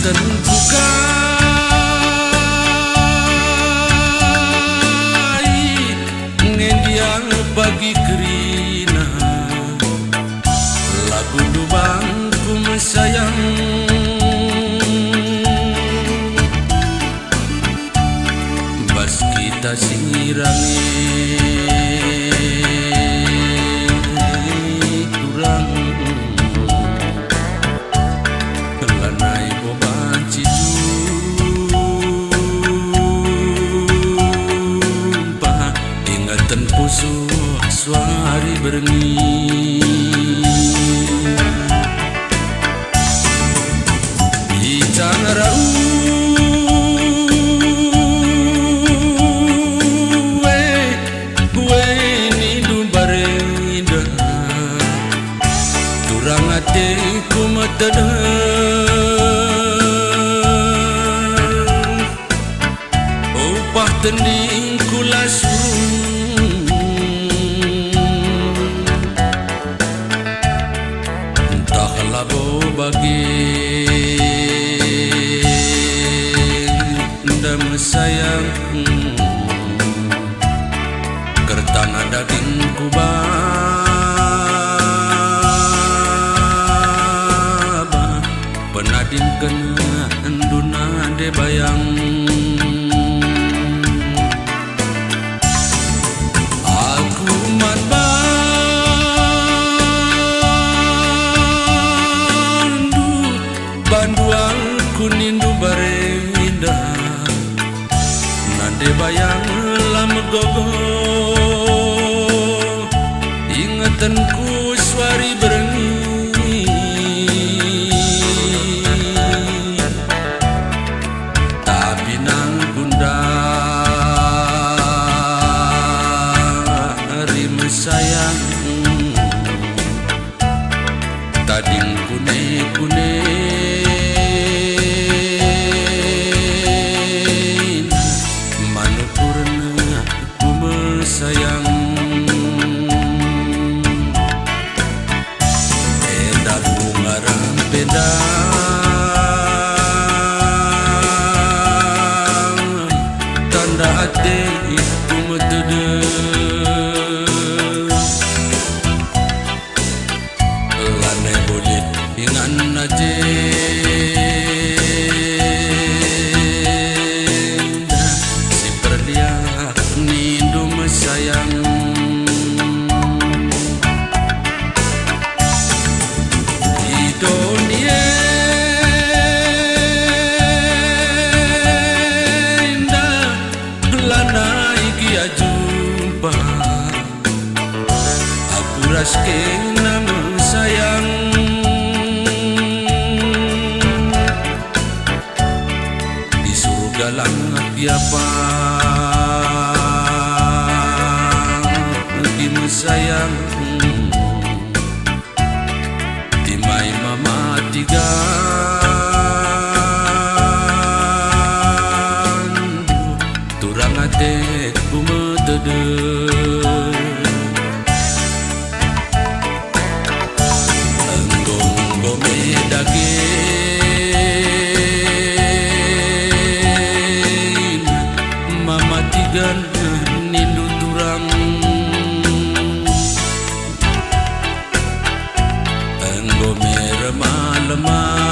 tentukan ngendiang bagi kerina lagu lubang ku mesayang bas kita singirane suari berengi di tanah rau gue ni dumbareng indah turang hati ku matadang upah tending ku lasu dan sayang kertana daging kubaba penadin kena enduna de bayang aku matba banduang kunindu bareng indah nade bayang lama gogo ingetanku suari berengi tapi nang bunda rim sayang tading kune-kune sayang edak bunga rampedang tanda hati itu metedeng lanai boleh ingat aja si perliak nindu sayang di dunia indah belana ikia jumpa aku raskin namun sayang di surga langit tiapa sayang di mai mama tiga turang atek bumetede enggong gome daging mama tiga nindu turang merema lemah.